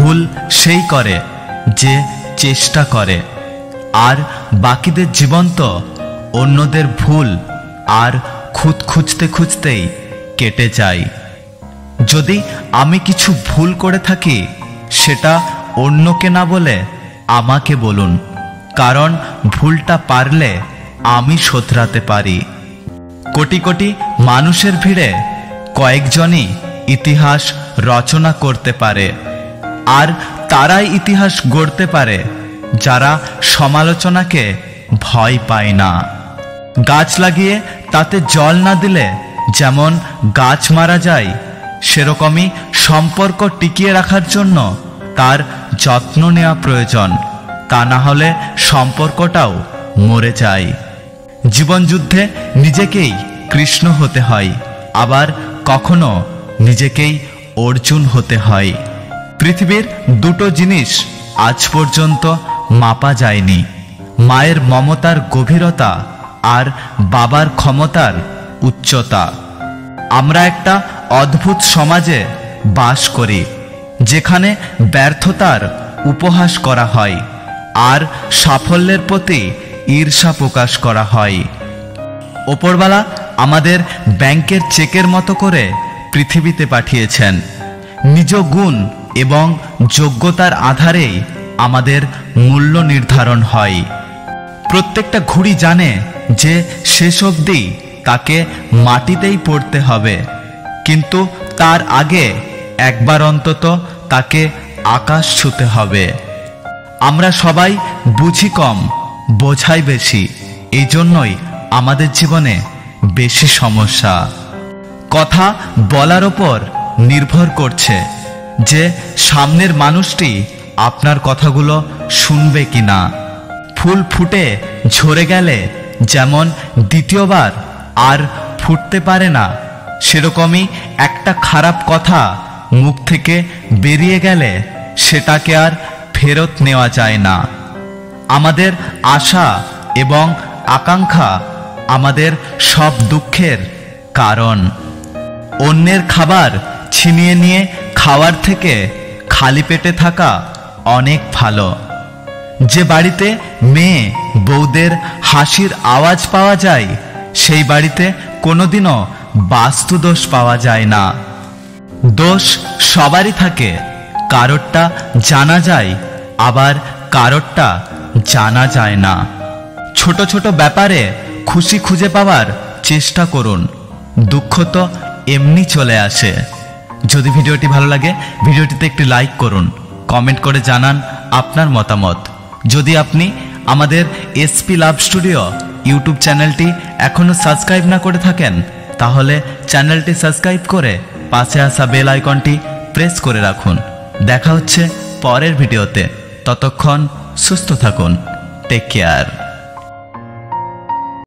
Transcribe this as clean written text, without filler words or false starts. ভুল সেই করে যে চেষ্টা করে, আর বাকিদের জীবন তো অন্যদের ভুল আর খুঁত খুঁজতে খুঁজতেই কেটে যায়। যদি আমি কিছু ভুল করে থাকি সেটা অন্যকে না বলে আমাকে বলুন, কারণ ভুলটা পারলে আমি শোধরাতে পারি। কোটি কোটি মানুষের ভিড়ে কয়েকজনই ইতিহাস রচনা করতে পারে, আর তারাই ইতিহাস গড়তে পারে যারা সমালোচনাকে ভয় পায় না। গাছ লাগিয়ে তাতে জল না দিলে যেমন গাছ মারা যায়, সেরকমই সম্পর্ক টিকিয়ে রাখার জন্য তার যত্ন নেওয়া প্রয়োজন। তা না হলে সম্পর্কটাও মরে যায়। জীবনযুদ্ধে নিজেকেই কৃষ্ণ হতে হয়, আবার কখনো নিজেকেই অর্জুন হতে হয়। পৃথিবীর দুটো জিনিস আজ পর্যন্ত মাপা যায়নি, মায়ের মমতার গভীরতা আর বাবার ক্ষমতার উচ্চতা। আমরা একটা অদ্ভুত সমাজে বাস করি যেখানে ব্যর্থতার উপহাস করা হয় আর সাফল্যের প্রতি ঈর্ষা প্রকাশ করা হয়। ওপরওয়ালা আমাদের ব্যাংকের চেকের মতো করে পৃথিবীতে পাঠিয়েছেন। নিজ গুণ এবং যোগ্যতার আধারেই আমাদের মূল্য নির্ধারণ হয়। প্রত্যেকটা ঘুড়ি জানে যে শেষ অবধি তাকে মাটিতেই পড়তে হবে, কিন্তু তার আগে একবার অন্তত তাকে আকাশ ছুঁতে হবে। আমরা সবাই বুঝি কম, বোঝাই বেশি, এই জন্যই আমাদের জীবনে বেশি সমস্যা। কথা বলার ওপর নির্ভর করছে যে সামনের মানুষটি আপনার কথাগুলো শুনবে কি না। ফুল ফুটে ঝরে গেলে যেমন দ্বিতীয়বার আর ফুটতে পারে না, সেরকমই একটা খারাপ কথা মুখ থেকে বেরিয়ে গেলে সেটাকে আর ফেরত নেওয়া যায় না। আমাদের আশা এবং আকাঙ্ক্ষা আমাদের সব দুঃখের কারণ। অন্যের খাবার ছিনিয়ে নিয়ে খাওয়ার থেকে খালি পেটে থাকা অনেক ভালো। যে বাড়িতে মেয়ে বউদের হাসির আওয়াজ পাওয়া যায়, সেই বাড়িতে কোনোদিনও বাস্তুদোষ পাওয়া যায় না। দোষ সবারই থাকে, কারোরটা জানা যায় আবার কারোরটা জানা যায় না। ছোট ছোট ব্যাপারে খুশি খুঁজে পাওয়ার চেষ্টা করুন, দুঃখ তো এমনি চলে আসে। যদি ভিডিওটি ভালো লাগে ভিডিওটিতে একটি লাইক করুন, কমেন্ট করে জানান আপনার মতামত। যদি আপনি আমাদের এসপি লাভ স্টুডিও ইউটিউব চ্যানেলটি এখনও সাবস্ক্রাইব না করে থাকেন, তাহলে চ্যানেলটি সাবস্ক্রাইব করে পাশে আসা বেল আইকনটি প্রেস করে রাখুন। দেখা হচ্ছে পরের ভিডিওতে, ততক্ষণ সুস্থ থাকুন, টেক কেয়ার।